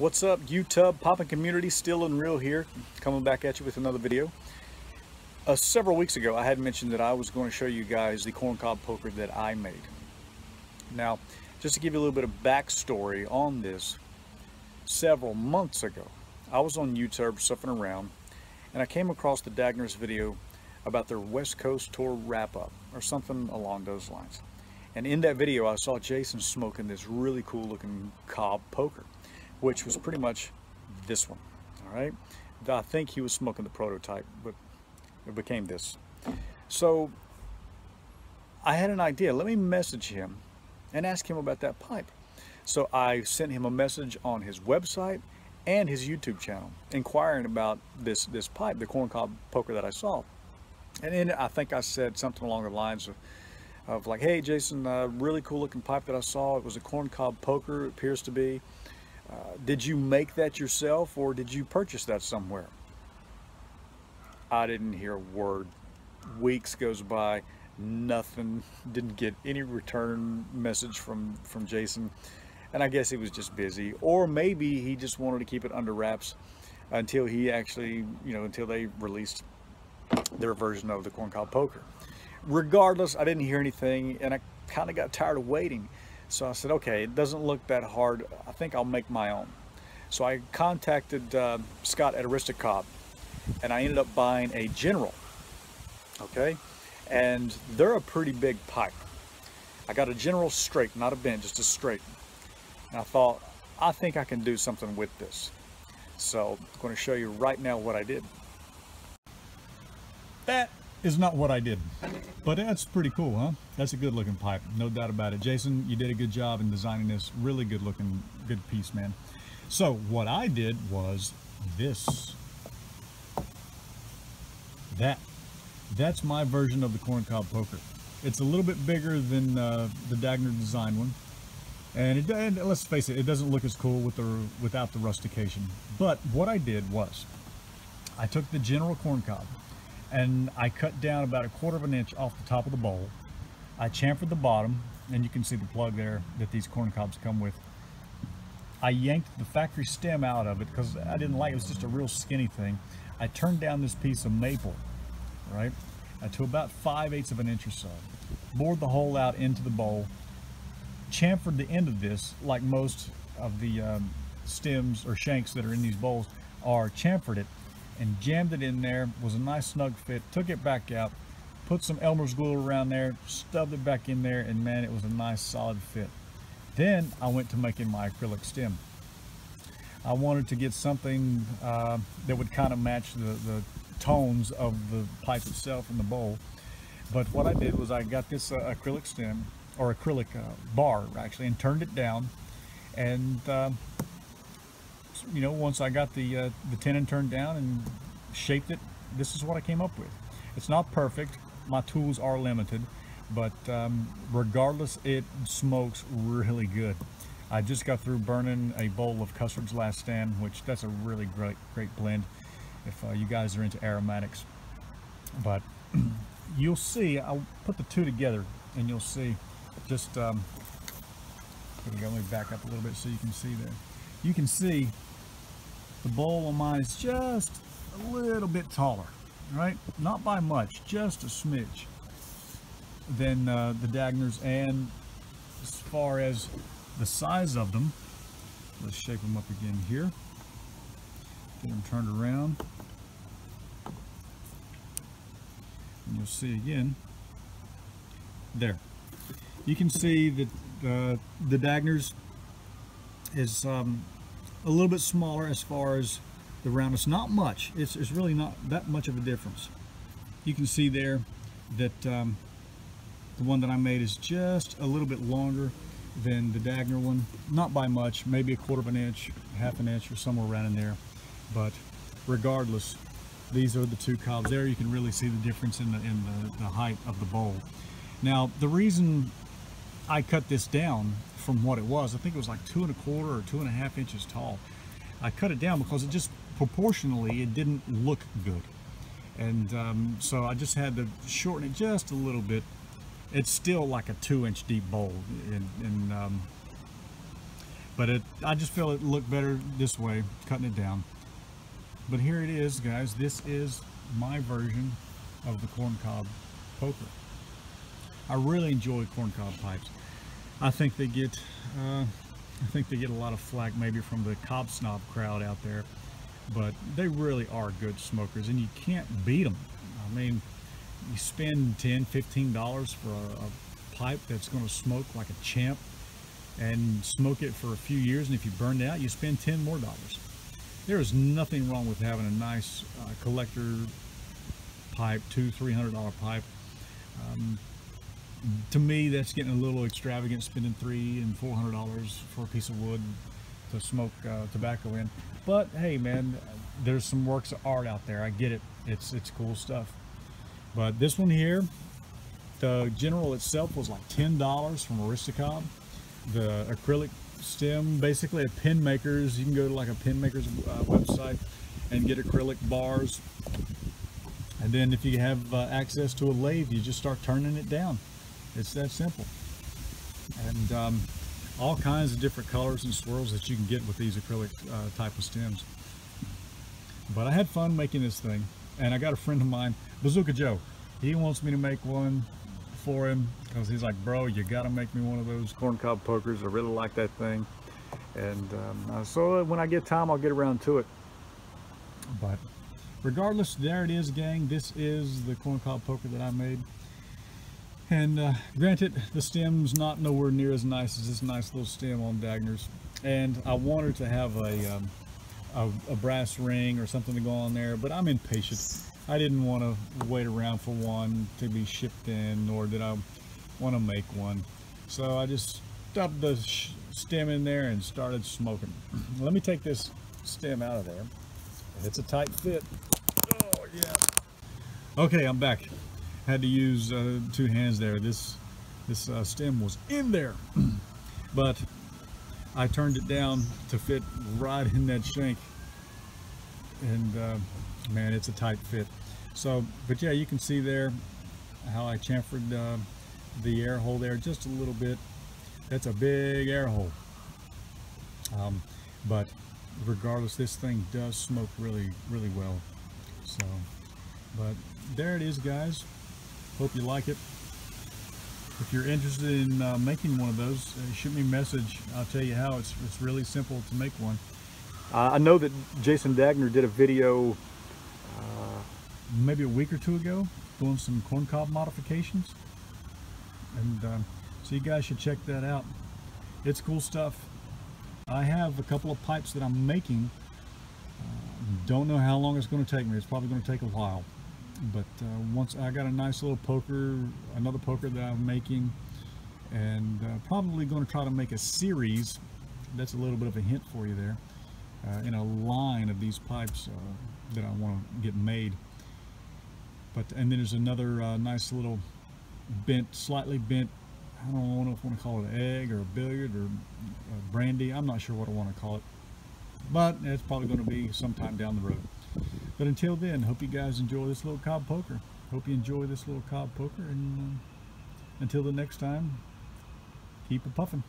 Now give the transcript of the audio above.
What's up, YouTube? Poppin' Community, still and real here, coming back at you with another video. Several weeks ago, I had mentioned that I was going to show you guys the corncob poker that I made. Now, just to give you a little bit of backstory on this, several months ago, I was on YouTube surfing around, and I came across the Dagner's video about their West Coast tour wrap-up, or something along those lines. And in that video, I saw Jason smoking this really cool-looking cob poker, which was pretty much this one, all right? I think he was smoking the prototype, but it became this. So I had an idea, let me message him and ask him about that pipe. So I sent him a message on his website and his YouTube channel, inquiring about this pipe, the corncob poker that I saw. And in it, I think I said something along the lines of like, hey Jason, really cool looking pipe that I saw. It was a corncob poker, it appears to be. Did you make that yourself or did you purchase that somewhere? I didn't hear a word. Weeks goes by, nothing. Didn't get any return message from Jason. And I guess he was just busy, or maybe he just wanted to keep it under wraps until he actually, you know, until they released their version of the corncob poker. Regardless, I didn't hear anything and I kind of got tired of waiting. So I said, okay, it doesn't look that hard. I think I'll make my own. So I contacted Scott at Aristocob, and I ended up buying a General, okay? And they're a pretty big pipe. I got a General straight, not a bend, just a straight. And I thought, I think I can do something with this. So I'm gonna show you right now what I did. That is not what I did, but that's pretty cool, huh? That's a good looking pipe, no doubt about it. Jason, you did a good job in designing this. Really good looking, good piece, man. So what I did was this. That's my version of the corncob poker. It's a little bit bigger than the Dagner design one, and let's face it, it doesn't look as cool without the rustication. But what I did was I took the General corncob, and I cut down about 1/4 inch off the top of the bowl. I chamfered the bottom, and you can see the plug there that these corncobs come with. I yanked the factory stem out of it because I didn't like it. It was just a real skinny thing. I turned down this piece of maple, right, to about 5/8 of an inch or so. Bored the hole out into the bowl, chamfered the end of this, like most of the stems or shanks that are in these bowls are, chamfered it, and jammed it in there. Was a nice snug fit. Took it back out, put some Elmer's glue around there, stubbed it back in there, and man, it was a nice solid fit. Then I went to making my acrylic stem. I wanted to get something that would kind of match the tones of the pipe itself in the bowl. But what I did was I got this acrylic stem, or acrylic bar actually, and turned it down, and you know, once I got the tenon turned down and shaped it, this is what I came up with. It's not perfect, my tools are limited, but regardless, it smokes really good. I just got through burning a bowl of Custard's Last Stand, which that's a really great blend if you guys are into aromatics. But you'll see, I'll put the two together and you'll see just, here we go, let me back up a little bit so you can see there. You can see the bowl of mine is just a little bit taller, right? Not by much, just a smidge than the Dagner's. And as far as the size of them, let's shape them up again here. Get them turned around. And you'll see again, there. You can see that the Dagner's is a little bit smaller as far as the roundness. Not much, it's really not that much of a difference. You can see there that the one that I made is just a little bit longer than the Dagner one, not by much, maybe 1/4 inch, 1/2 inch, or somewhere around in there. But regardless, these are the two cobs there. You can really see the difference in the height of the bowl. Now, the reason I cut this down from what it was, I think it was like 2 1/4 or 2 1/2 inches tall. I cut it down because it just proportionally, it didn't look good. And so I just had to shorten it just a little bit. It's still like a 2 inch deep bowl. But I just feel it looked better this way, cutting it down. But here it is, guys. This is my version of the corncob poker. I really enjoy corncob pipes. I think they get a lot of flack maybe from the cob snob crowd out there, but they really are good smokers, and you can't beat them. I mean, you spend $10, $15 for a pipe that's going to smoke like a champ and smoke it for a few years, and if you burn it out, you spend $10 more. There is nothing wrong with having a nice collector pipe, $200-300 pipe. To me, that's getting a little extravagant, spending $300 and $400 for a piece of wood to smoke tobacco in. But hey, man, there's some works of art out there. I get it. It's cool stuff. But this one here, the General itself was like $10 from Aristocob. The acrylic stem, basically at Pen Makers. You can go to like a Pen Makers website and get acrylic bars. And then if you have access to a lathe, you just start turning it down. It's that simple. And all kinds of different colors and swirls that you can get with these acrylic type of stems. But I had fun making this thing, and I got a friend of mine, Bazooka Joe. He wants me to make one for him because he's like, bro, you got to make me one of those corncob pokers. I really like that thing. And so when I get time, I'll get around to it. But regardless, there it is, gang. This is the corncob poker that I made. And granted, the stem's not nowhere near as nice as this nice little stem on Dagner's. And I wanted to have a brass ring or something to go on there, but I'm impatient. I didn't want to wait around for one to be shipped in, nor did I want to make one. So I just stubbed the stem in there and started smoking. Let me take this stem out of there. It's a tight fit. Oh, yeah. Okay, I'm back. Had to use two hands there. This stem was in there, but I turned it down to fit right in that shank, and man, it's a tight fit. So, but yeah, you can see there how I chamfered the air hole there just a little bit. That's a big air hole. But regardless, this thing does smoke really, really well. So, but there it is, guys. Hope you like it. If you're interested in making one of those, shoot me a message. I'll tell you how. It's really simple to make one. I know that Jason Dagner did a video maybe a week or two ago doing some corncob modifications, and so you guys should check that out. It's cool stuff. I have a couple of pipes that I'm making. Don't know how long it's going to take me. It's probably going to take a while. But once I got a nice little poker, another poker that I'm making, and probably going to try to make a series. That's a little bit of a hint for you there, in a line of these pipes that I want to get made. But and then there's another nice little bent, slightly bent. I don't know if I want to call it an egg or a billiard or a brandy. I'm not sure what I want to call it, but it's probably going to be sometime down the road. But until then, hope you guys enjoy this little cob poker. Hope you enjoy this little cob poker. And until the next time, keep a puffin'.